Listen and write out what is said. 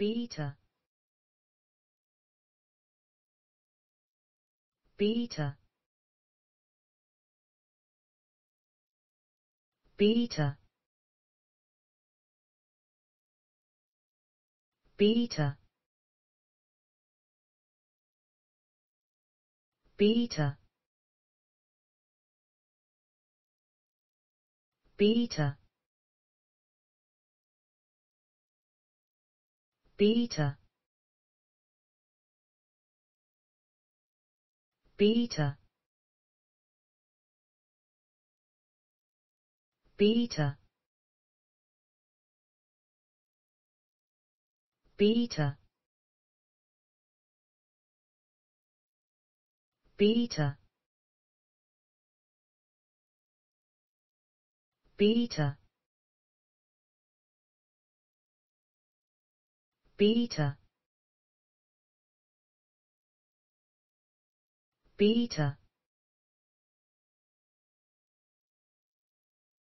Beta